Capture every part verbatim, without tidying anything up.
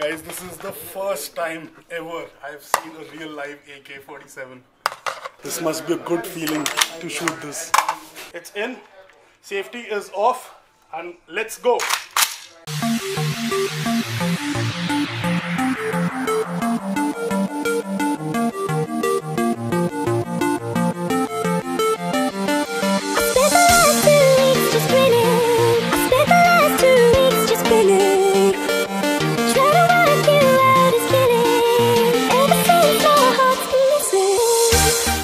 Guys, this is the first time ever I've seen a real live A K forty-seven. This must be a good feeling to shoot this. It's in, safety is off, and let's go.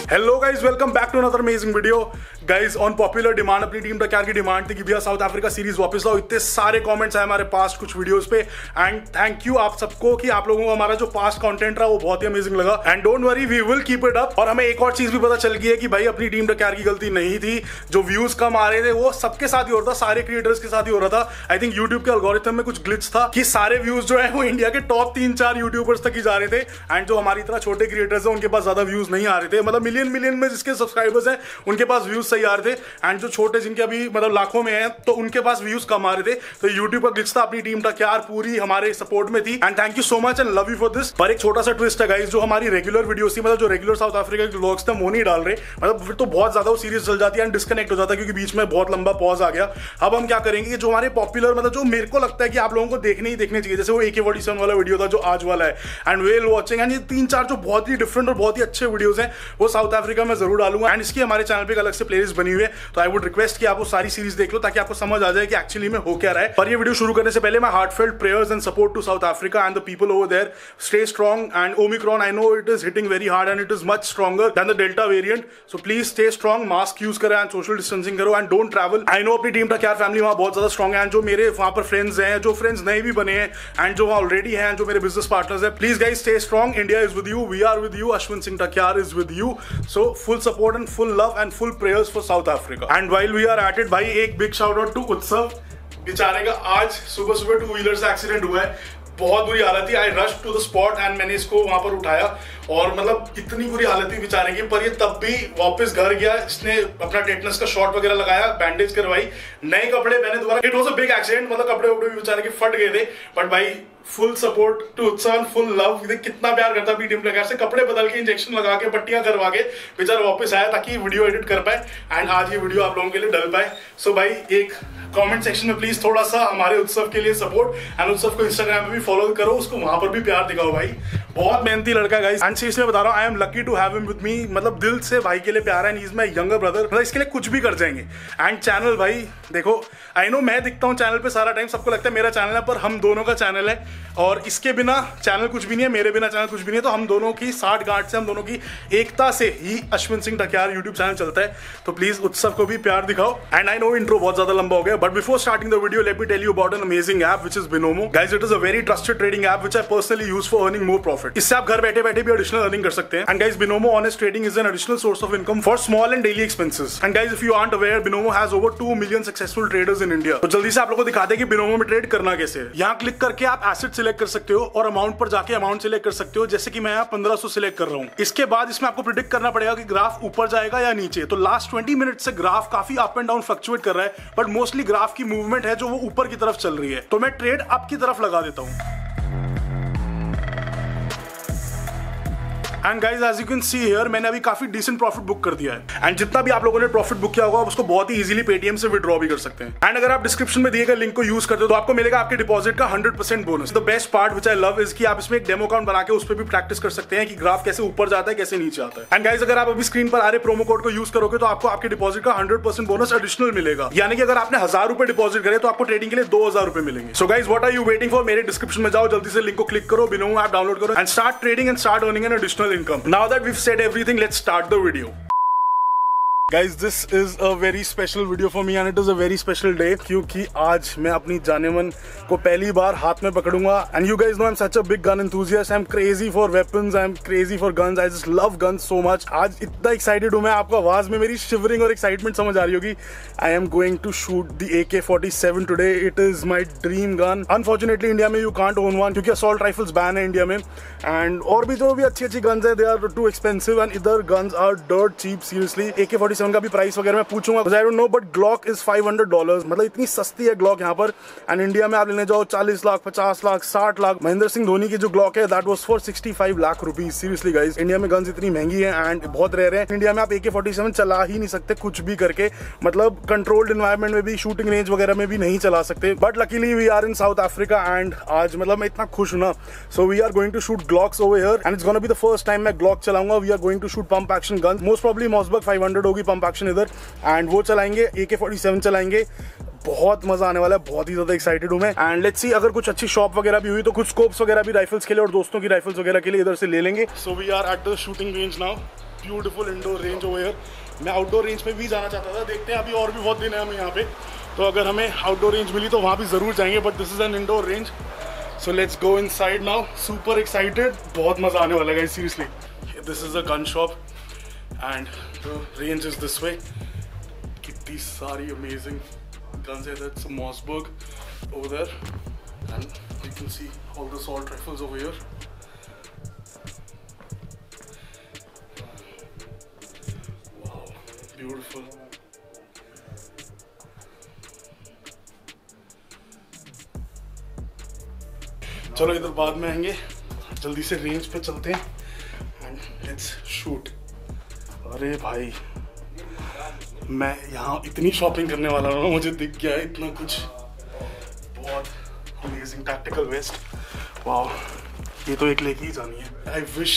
Hello guys, welcome back to another amazing video. Guys, on popular demand अपनी team Takiyar की demand थी कि भैया south Africa series वापस लाओ. इतने सारे comments आए हमारे पास कुछ वीडियोस पे, एंड थैंक यू आप सबको कि आप लोगों को हमारा जो पास्ट कंटेंट रहा वो बहुत ही अमेजिंग लगा. And don't worry, we will keep it up. और हमें एक और चीज भी पता चल गई है कि भाई अपनी टीम टकियार की गलती नहीं थी. जो व्यूज कम आ रहे थे वो सबके साथ ही हो रहा था, सारे क्रिएटर्स के साथ ही हो रहा था. आई थिंक यूट्यूब के एल्गोरिथम में कुछ ग्लिच था कि सारे व्यूज जो है वो इंडिया के टॉप तीन चार यूट्यूबर्स तक ही जा रहे थे, एंड जो हमारी तरह छोटे क्रिएटर्स है उनके पास ज्यादा व्यूज नहीं आ रहे थे. मतलब मिलियन मिलियन में जिसके सब्सक्राइबर्स हैं उनके पास व्यूज सही आ रहे थे, एंड जो छोटे जिनके अभी मतलब लाखों में हैं तो उनके पास व्यूज कम आ रहे थे. तो यूट्यूब पर दिखता अपनी टीम टकियार पूरी हमारे सपोर्ट में थी, and thank you so much and love you for this. पर एक छोटा सा ट्विस्ट है गाइस, जो हमारी रेगुलर वीडियोस थी, मतलब जो रेगुलर साउथ अफ्रीका के व्लॉग्स थे वो नहीं डाल रहे, मतलब फिर तो बहुत ज्यादा वो सीरीज चल जाती है एंड डिस्कनेक्ट हो जाता है क्योंकि बीच में बहुत लंबा पॉज आ गया. अब हम क्या करेंगे, जो हमारे पॉपुलर मतलब जो मेरे को लगता है कि आप लोगों को देखने ही देखने चाहिए, जैसे वो ए के सैंतालीस वाला वीडियो था जो आज वाला है, एंड वेल वॉचिंग, एंड ये तीन चार जो बहुत ही डिफरेंट और बहुत ही अच्छे वीडियोस हैं वो साउथ अफ्रीका में जरूर डालूंगा. एंड इसकी हमारे चैनल पे एक अलग से प्लेलिस्ट बनी हुई है, तो आई वुड रिक्वेस्ट कि आप वो सारी सीरीज देख लो ताकि आपको समझ आ जाए कि एक्चुअली में हो क्या रहा है. पर ये वीडियो शुरू करने से पहले मैं heartfelt prayers and support to South Africa and the people over there. Stay strong and Omicron, I know it is hitting very hard and it is much stronger than the delta variant. So please stay strong, mask use करें and social distancing करो and don't travel. I know अपनी team Takiyar family वहाँ बहुत ज्यादा strong है, and जो मेरे वहाँ पर फ्रेंड्स हैं, जो फ्रेंड्स नए भी बने हैं, एंड जो वहाँ ऑलरेडी हैं, जो मेरे बिजनेस पार्टनर्स हैं, please guys stay strong. India is with you, we are with you, Ashwin Singh Takiyar is with you. So full support and full love and full prayers for South Africa. And while we are at it, भाई एक big shout out to उत्सव, बेचारे का आज सुबह सुबह two wheeler से accident हुआ है. बहुत बुरी हालत थी. I rush to the spot and मैंने इसको वहां पर उठाया, और मतलब इतनी बुरी हालत थी बेचारे की, पर ये तब भी वापस घर गया. इसने अपना टेटनस का शॉट वगैरह लगाया, बैंडेज करवाई, नए कपड़े पहने दोबारा. It was a big accident, मतलब कपड़े वपड़े भी बेचारे के फट गए थे. बट भाई full support to Utsav, full love. कितना प्यार करता अपनी टीम टकियार से, कपड़े बदल के, इंजेक्शन लगा के, पट्टियां करवा के बेचारा वापस आया ताकि वीडियो एडिट कर पाए एंड आज ये वीडियो आप लोगों के लिए डल पाए. सो so, भाई एक कमेंट सेक्शन में प्लीज थोड़ा सा हमारे उत्सव के लिए सपोर्ट, एंड उत्सव को इंस्टाग्राम पे भी फॉलो करो, उसको वहां पर भी प्यार दिखाओ. भाई बहुत मेहनती लड़का गाइस, एंड सीरियसली बता रहा हूँ, I am lucky to have him with me. मतलब दिल से भाई के लिए प्यार है, and he is my younger brother. मतलब इसके लिए कुछ भी कर जाएंगे. एंड चैनल भाई देखो, आई नो मैं दिखता हूँ चैनल पे सारा टाइम, सबको लगता है मेरा चैनल है, पर हम दोनों का चैनल है और इसके बिना चैनल कुछ भी नहीं है, मेरे बिना चैनल कुछ भी नहीं है. तो हम दोनों की साठ गांठ से, हम दोनों की एकता से ही अश्विन सिंह टकियार यूट्यूब चैनल चलता है. तो प्लीज उत्सव को भी प्यार दिखाओ. एंड आई नो इंट्रो बहुत ज्यादा लंबा हो गया, but before starting the video let me tell you about an amazing app which is Binomo. Guys, it is a very trusted trading app which I personally use for earning more profit. इससे आप घर बैठे बैठे भी additional earning कर सकते हैं. And guys, Binomo honest trading is an additional source of income for small and daily expenses. And guys, if you aren't aware, Binomo has over two million successful traders in India. तो जल्दी से आप लोगों को दिखाते हैं कि Binomo में ट्रेड करना कैसे है. यहाँ क्लिक करके आप एसेट सिलेक्ट कर सकते हो और अमाउंट पर जाके अमाउंट सिलेक्ट कर सकते हो. जैसे कि मैं यहाँ पंद्रह सौ सिलेक्ट कर रहा हूँ. इसके बाद इसमें आपको प्रिडिक्ट करना पड़ेगा कि ग्राफ ऊपर जाएगा या नीचे. तो लास्ट ट्वेंटी मिनट से ग्राफ काफी अप एंड डाउन फ्लक्चुएट कर रहा है, बट मोस्टली ग्राफ की मूवमेंट है जो वो ऊपर की तरफ चल रही है. तो मैं ट्रेड अप की तरफ लगा देता हूं. And guys as you can see here, मैंने अभी काफी डिसेंट प्रॉफिट बुक कर दिया है. एंड जितना भी आप लोगों ने प्रॉफिट बुक किया होगा आप उसको बहुत ही इजीली पेटीएम से विड्रॉ भी कर सकते हैं. एंड अगर आप डिस्क्रिप्शन में दिए गए लिंक को यूज करते हो तो आपको मिलेगा आपके डिपॉजिट का hundred percent bonus. The best part which I love is कि आप इसमें एक डेमो अकाउंट बना के उस पर भी प्रैक्टिस कर सकते हैं कि ग्राफ कैसे ऊपर जाता है, कैसे नीचे आता है. एंड गाइज अगर आप अभी स्क्रीन पर आ रहे प्रोमो कोड को यूज करोगे तो आपको आपके डिपॉजिट का हंड्रेड परसेंट बोनस एडिशनल मिलेगा. यानी कि अगर आपने हजार रुपए डिपॉजिट करे तो आपको ट्रेडिंग के लिए दो हजार रुपए मिलेंगे. So guys what are you waiting for, मेरे डिस्क्रिप्शन में जाओ, जल्दी से लिंक को क्लिक करो, बिनोमो ऐप डाउनलोड करो and start trading and start earning an additional income. Now that we've said everything, let's start the video. Guys, this is a very special video for me and it is a very special day क्योंकि आज मैं अपनी जानेमन को पहली बार हाथ में पकड़ूंगा. And you guys know I'm such a big gun enthusiast. I'm crazy for weapons. I'm crazy for guns. I just love guns so much. आज इतना excited हूँ मैं, आपको आवाज में मेरी shivering और excitement समझ आ रही होगी. I am going to shoot the A K forty-seven today. It is my dream gun. Unfortunately India में you can't own one क्योंकि assault rifles ban है India में. And और भी जो भी अच्छी अच्छी guns हैं they are too expensive and इधर guns are dirt cheap seriously. A K forty-seven forty seven का भी प्राइस वगैरह मैं पूछूंगा, I don't know, but Glock is five hundred dollars, मतलब इतनी सस्ती है ग्लॉक यहाँ पर। एंड इंडिया में आप लेने जाओ चालीस लाख, पचास लाख, साठ लाख। महेंद्र सिंह धोनी की जो ग्लॉक है that was for sixty five lakh rupees. Seriously guys, India में गन्स इतनी महंगी है एंड बहुत रेयर है। इंडिया में आप ए के फोर्टी सेवन चला ही नहीं सकते कुछ भी करके, मतलब कंट्रोल्ड एनवायरमेंट में भी, शूटिंग रेंज वगैरह में भी नहीं चला सकते। But luckily we are in South Africa and आज मतलब मैं इतना खुश हूं ना, so we are going to shoot Glocks over here and it's gonna be the first time मैं ग्लॉक चलाऊंगा। We are going to shoot pump action guns, most probably Mossberg five hundred होगी पंप एक्शन इधर, and वो चलाएंगे, ए K forty seven चलाएंगे। बहुत मजा आने वाला है, बहुत ही ज्यादा एक्साइटेड हूँ मैं। एंड लेट्स सी अगर कुछ अच्छी शॉप वगैरह भी हुई तो कुछ स्कोप्स वगैरह भी राइफल्स के लिए और दोस्तों की राइफल्स वगैरह के लिए इधर से ले लेंगे। So we are at the shooting range now, beautiful indoor range over here. मैं आउटडोर रेंज पे भी जाना चाहता था, देखते हैं अभी और भी बहुत दिन है हमें यहाँ पे, तो अगर हमें आउटडोर रेंज मिली तो वहाँ भी जरूर जाएंगे, but this is an indoor range. So let's go inside now, super excited, बहुत मजा आने वाला है seriously. This is a gun shop and the range is this way. कितनी सारी amazing guns here. That's a Mossberg over there, and you can see all the assault rifles over here. Wow, beautiful. चलो इधर बाद में आएंगे, जल्दी से range पे चलते हैं and let's shoot. अरे भाई मैं यहाँ इतनी शॉपिंग करने वाला हूँ, मुझे दिख गया है इतना कुछ, बहुत अमेजिंग टैक्टिकल वेस्ट। वाह, ये तो एक लेके ही जानी है। आई विश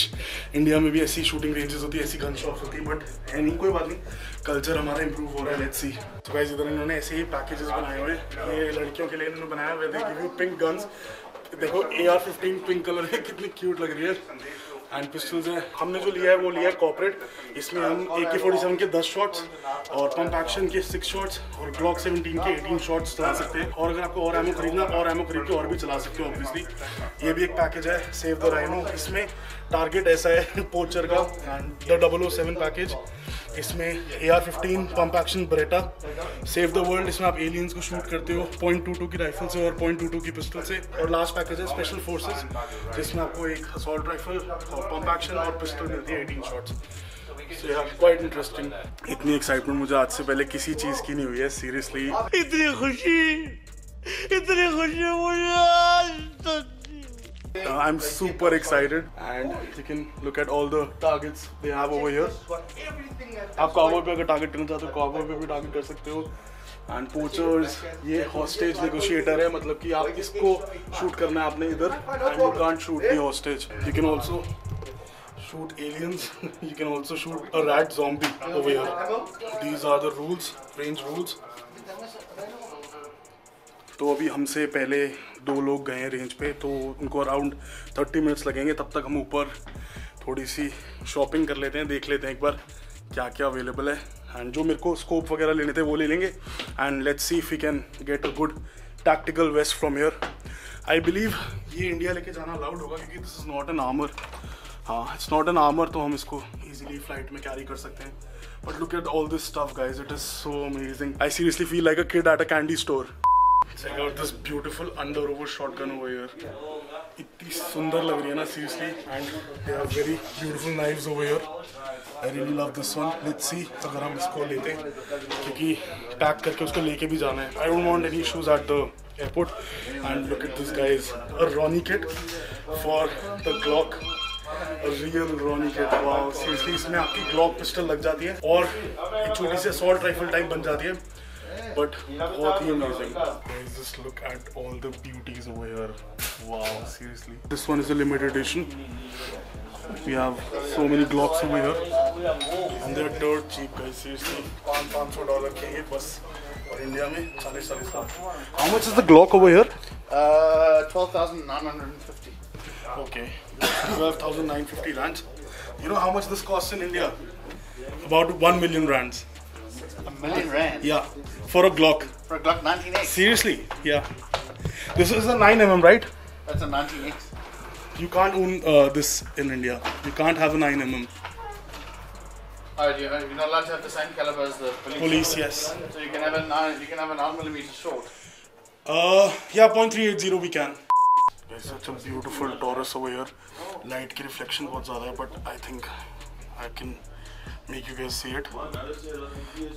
इंडिया में भी ऐसी शूटिंग रेंजेस होती, ऐसी गन शॉप्स होती, बट है नहीं, कोई बात नहीं, कल्चर हमारा इंप्रूव हो रहा है, लेट्स सी। तो गाइस इधर इन्होंने ऐसे ही पैकेजेस बनाए हुए हैं, ये लड़कियों के लिए इन्होंने बनाया हुआ है। पिंक गन्स देखो, A R fifteen pink colour है, कितनी क्यूट लग रही है। एंड पिस्टल्स है, हमने जो लिया है वो लिया है कॉर्पोरेट, इसमें हम ए के फोर्टी सेवन के दस शॉट्स और पंप एक्शन के सिक्स शॉट्स और ग्लॉक सेवनटीन के एटीन शॉट्स चला सकते हैं। और अगर आपको और एमओ खरीदना, और एमओ खरीद के और भी चला सकते हो ऑब्वियसली। ये भी एक पैकेज है सेव द राइनो, इसमें टारगेट ऐसा है पोचर का, and the double O seven package, इसमें A R fifteen pump action Beretta, save the world, इसमें आप एलियंस को शूट करते हो पॉइंट टू टू की राइफल से और पॉइंट टू टू की पिस्टल से। और लास्ट पैकेज है स्पेशल फोर्सेस, जिसमें आपको एक असॉल्ट राइफल और पंप एक्शन और पिस्टल मिलती है एटीन शॉट्स। Quite interesting. इतनी एक्साइटमेंट मुझे आज से पहले किसी चीज़ की नहीं हुई है सीरियसली। इतनी खुशी, इतनी खुशी मुझे आज तक। Uh, I'm super excited and you can look at all the targets they have over here. आप कॉवर पे अगर टारगेट करना चाहते हो कॉवर पे भी टारगेट कर सकते हो। एंड पोचर्स, ये हॉस्टेज नेगोशिएटर है, मतलब कि आप इसको शूट करना है आपने इधर, and you can't shoot the hostage, you can also shoot aliens, you can also shoot a rat zombie over here. These are the rules, range rules. तो अभी हमसे पहले दो लोग गए हैं रेंज पे, तो उनको अराउंड थर्टी मिनट्स लगेंगे, तब तक हम ऊपर थोड़ी सी शॉपिंग कर लेते हैं, देख लेते हैं एक बार क्या क्या अवेलेबल है। एंड जो मेरे को स्कोप वगैरह लेने थे वो ले लेंगे, and let's see if we can get a good tactical vest from here. I believe ये इंडिया लेके जाना अलाउड होगा, क्योंकि this is not an armour. हाँ, इट्स नॉट एन आर्मर, तो हम इसको इजीली फ्लाइट में कैरी कर सकते हैं। But look at all this stuff guys, it is so amazing. I seriously feel like a kid at a candy store. Check out this beautiful under over shotgun over here, इतनी सुंदर लग रही है ना seriously. And they are very beautiful knives over here, I really love this one. Let's see अगर हम इसको लेते हैं, क्योंकि पैक करके उसको लेके भी जाना है। I don't want any issues at the airport. And look at this guys, a Roni kit for the Glock, real Roni kit. Wow seriously, इसमें आपकी ग्लॉक पिस्टल लग जाती है और एक छोटी सी असॉल्ट राइफल टाइप बन जाती है, बट बहुत ही amazing. Guys just look at all the beauties over here, wow seriously. This one is a limited edition, we have so many Glocks over here and they are dirt cheap guys seriously, पाँच पाँच सौ dollar के ये बस, और India में चालीस चालीस lakh. How much is the Glock over here? Twelve thousand nine hundred fifty. Okay, twelve thousand nine hundred fifty rands. You know how much this costs in India? About one million rands. A million rand? Yeah, for a Glock. For a Glock nineteen x. Seriously? Yeah. This is a nine millimeter, right? That's a nineteen x. You can't own uh, this in India. You can't have a nine millimeter. Oh, you're not allowed to have the same caliber as the police. Police, yes. So you can have a nine. You can have a nine millimeter short. Uh, yeah, point three eight zero we can. Such a beautiful Taurus over here. Light की reflection बहुत ज़्यादा है, but I think I can make you guys see it.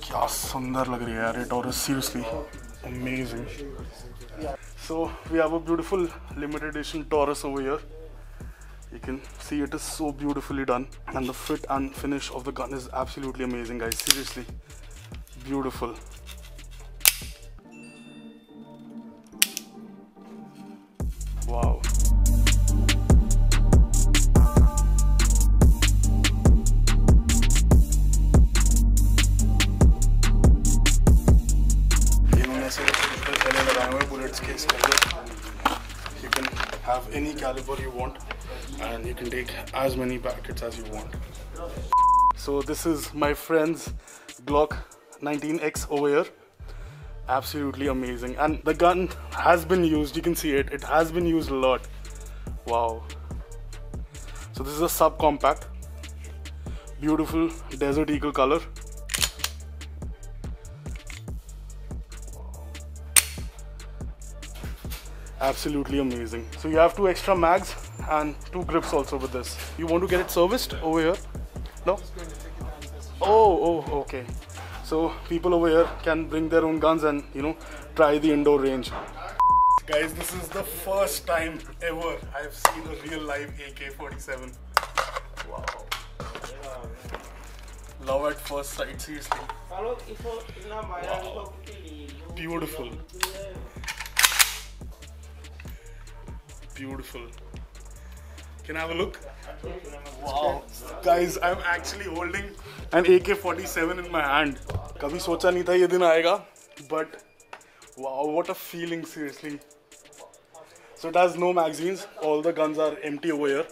क्या सुंदर लग रही है यार ये Taurus, seriously amazing. So we have a beautiful limited edition Taurus over here. You can see it is so beautifully done, and the fit and finish of the gun is absolutely amazing, guys. Seriously beautiful. Wow. You can have any caliber you want, and you can take as many packets as you want. So this is my friend's Glock nineteen X over here. Absolutely amazing, and the gun has been used. You can see it, it has been used a lot. Wow. So this is a subcompact, beautiful Desert Eagle color. Absolutely amazing. So you have two extra mags and two grips also with this. You want to get it serviced over here? No? Oh, oh, okay. So people over here can bring their own guns and, you know, try the indoor range. Guys, this is the first time ever I've seen a real live A K forty-seven. Wow. Love at first sight, seriously. Wow. Beautiful. Beautiful. Can I have a look? Wow. Guys, I'm actually holding an A K forty-seven in my hand. कभी सोचा नहीं था ये दिन आएगा, but wow, what a feeling, seriously. So it has no magazines. All the guns are empty over here.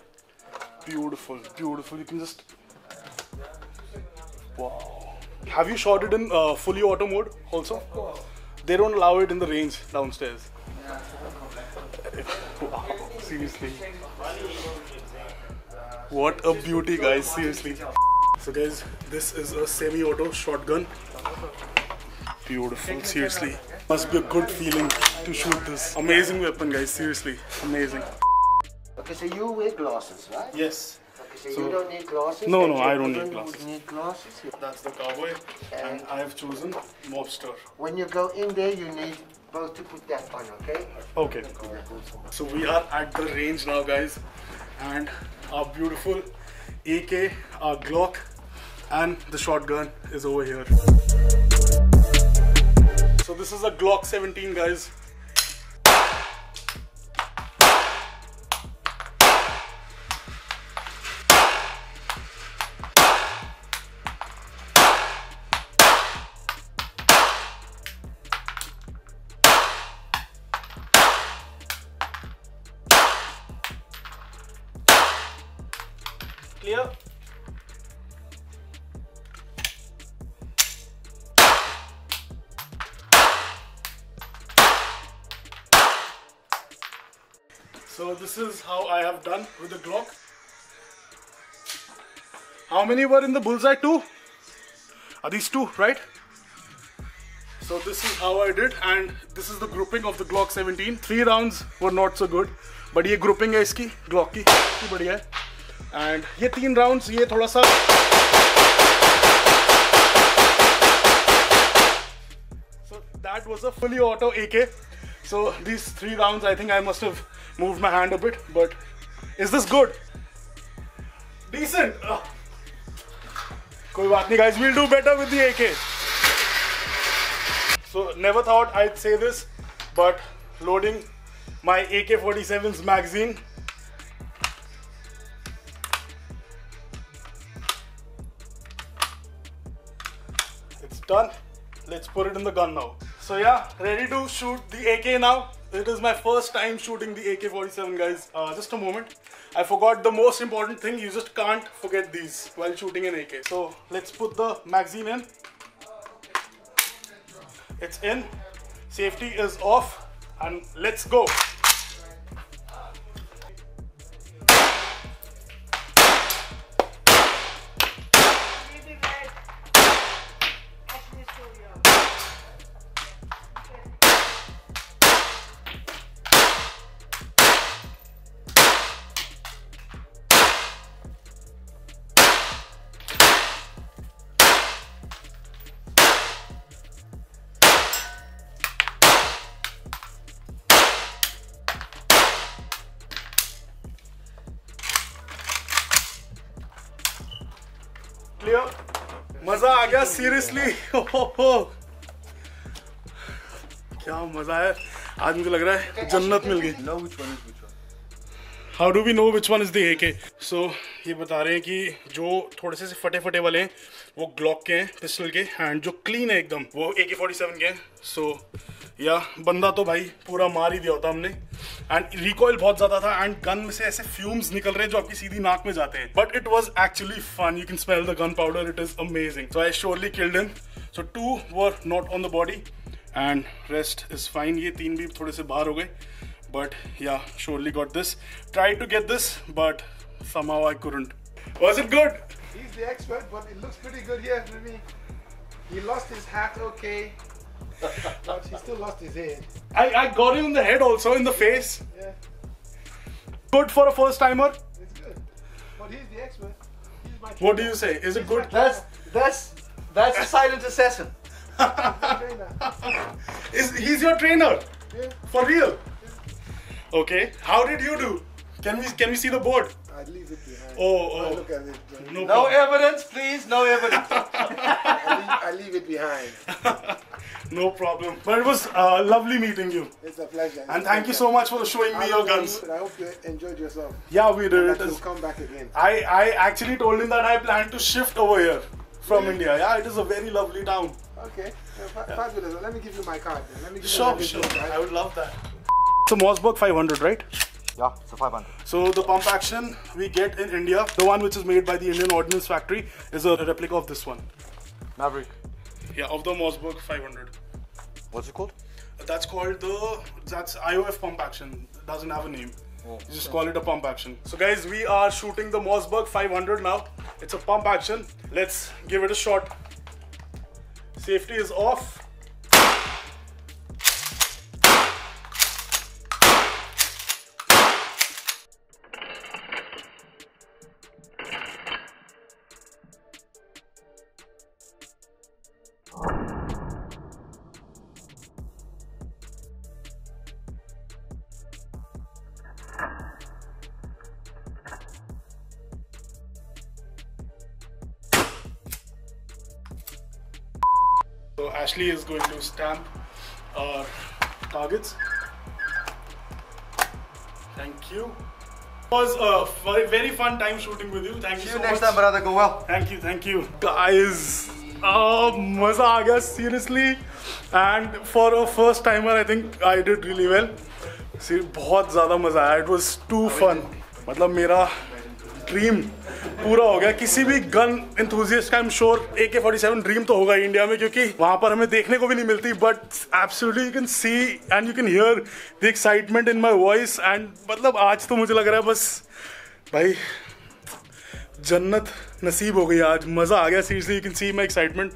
Beautiful, beautiful. You can just, wow. Have you shot it in uh, fully auto mode also? They don't allow it in the range downstairs. Wow, seriously. What a beauty, guys, seriously. So guys, this is a semi-auto shotgun. Beautiful, seriously. Must be a good feeling to shoot this. Amazing weapon, guys, seriously. Amazing. Okay, so you wear glasses, right? Yes. So, so you don't need glasses? No, no, I don't need glasses. Need glasses. That's the cowboy, and, and I have chosen Mossberg. When you go in there, you need both to put that on, okay? Okay. So we are at the range now, guys, and our beautiful A K, our Glock, and the shotgun is over here. So this is a Glock seventeen, guys. Clear. So this is how I have done with the Glock. How many were in the bullseye? Two? Are these two, right? So this is how I did, and this is the grouping of the Glock seventeen. Three rounds were not so good, but this grouping is iski Glock ki badhiya hai. And ये तीन rounds ये थोड़ा सा so that was a fully auto A K. So these three rounds, I think I must have moved my hand a bit, but is this good? Decent. कोई बात नहीं, guys, we'll do better with the A K. So never thought I'd say this, but loading my A K forty-seven's magazine. Done. Let's put it in the gun now. So yeah, ready to shoot the A K now. It is my first time shooting the A K forty-seven, guys. Uh, just a moment. I forgot the most important thing. You just can't forget these while shooting an A K. So let's put the magazine in. It's in. Safety is off, and let's go. Clear. मजा आ गया seriously. क्या मजा है आज. मुझे लग रहा है जन्नत मिल गई. How do we know which one is the A K. सो ये बता रहे हैं कि जो थोड़े से फटे फटे वाले हैं वो ग्लॉक के हैं, पिस्टल के, एंड जो क्लीन है एकदम वो ए के फोर्टी सेवन के हैं. सो या बंदा तो भाई पूरा मार ही दिया होता हमने. एंड रिकॉइल बहुत ज़्यादा था एंड गन में से ऐसे फ्यूम्स निकल रहे हैं जो आपकी सीधी नाक में जाते हैं. But it was actually fun. You can smell the gun powder. It is amazing. So I surely killed him. So two were not on the body and rest is fine. ये तीन भी थोड़े से बाहर हो गए. But yeah, surely got this. Tried to get this, but somehow I couldn't. Was it good? He's the expert, but it looks pretty good here for me. He lost his hat, okay, but he still lost his head. I I got him in the head also, in the face. Yeah. Good for a first timer. It's good, but he's the expert. He's my trainer. What do you say? Is it good? That's that's that's a silent assassin. Is he's your trainer? Yeah. For real. Okay, how did you do? Can we can we see the board? I leave it behind. Oh, oh. I look at it. No, no evidence, please. No evidence. I, leave, I leave it behind. No problem. But it was uh, lovely meeting you. It's a pleasure. It's and a thank pleasure. you so much for showing me I your guns. You, I hope you enjoyed yourself. Yeah, we did. It is. Come back again. I I actually told him that I plan to shift over here from really? India. Yeah, it is a very lovely town. Okay, yeah, yeah. Fabulous. Let me give you my card. Then. Let me give sure, you sure. Card. I would love that. It's a Mossberg five hundred, right? Yeah, it's a five hundred. So the pump action we get in India, the one which is made by the Indian Ordnance Factory, is a replica of this one. Maverick. Yeah, of the Mossberg five hundred. What's it called? That's called the that's I O F pump action. It doesn't have a name. Oh, you just okay. call it a pump action. So guys, we are shooting the Mossberg five hundred now. It's a pump action. Let's give it a shot. Safety is off. So Ashley is going to stamp our targets. Thank you. It was a very fun time shooting with you. Thank See you so much. See you next time, brother. Go well. Thank you, thank you. Guys, oh, maza aa gaya, seriously. And for a first timer, I think I did really well. See, बहुत ज़्यादा मज़ा आया. It was too fun. मतलब मेरा dream पूरा हो गया. किसी भी गन इंथुजियस्ट का I am sure A K forty seven dream तो होगा इंडिया में, क्योंकि वहां पर हमें देखने को भी नहीं मिलती. But absolutely you can see and you can hear the excitement in my voice. And मतलब आज तो मुझे लग रहा है बस भाई जन्नत नसीब हो गई आज. मज़ा आ गया seriously. You can see my excitement.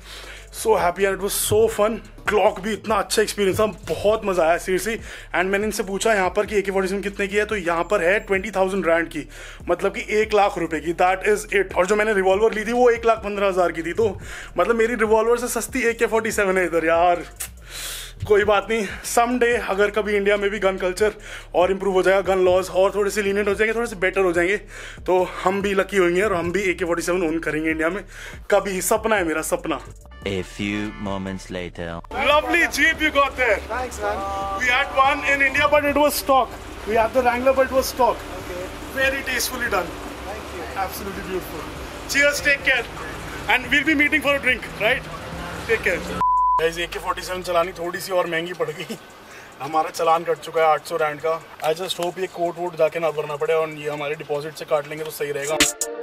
So happy and it was so fun. Glock भी इतना अच्छा एक्सपीरियंस था. बहुत मज़ा आया सीरियसली. एंड मैंने इनसे पूछा यहाँ पर कि ए के फोर्टी सेवन कितने की है, तो यहाँ पर है ट्वेंटी थाउजेंड रैंड की, मतलब कि एक लाख रुपए की. That is it. और जो मैंने रिवॉल्वर ली थी वो एक लाख पंद्रह हज़ार की थी. तो मतलब मेरी रिवॉल्वर से सस्ती ए के फोर्टी सेवन है इधर. यार कोई बात नहीं, समडे अगर कभी इंडिया में भी गन कल्चर और इम्प्रूव हो जाएगा, गन लॉज और थोड़े से लीनियंट हो जाएंगे, थोड़े से बेटर हो जाएंगे, तो हम भी लकी होंगे और हम भी A K forty seven own करेंगे इंडिया में कभी. सपना है मेरा, सपना. A few moments later. Lovely Jeep you got there. Thanks man. We had one in India but it was stock. We had the Wrangler but it was stock. Okay. Very tastefully done. Thank you. Absolutely beautiful. Cheers, take care. And we'll be meeting for a drink, right? Take care. Guys, A K forty seven चलानी थोड़ी सी और महंगी पड़ गई. हमारा चलान cut चुका है आठ सौ रैंड का. आई जस्ट होप ये कोर्ट वोट जाके ना भरना पड़े और ये हमारे डिपॉजिट से काट लेंगे तो सही रहेगा.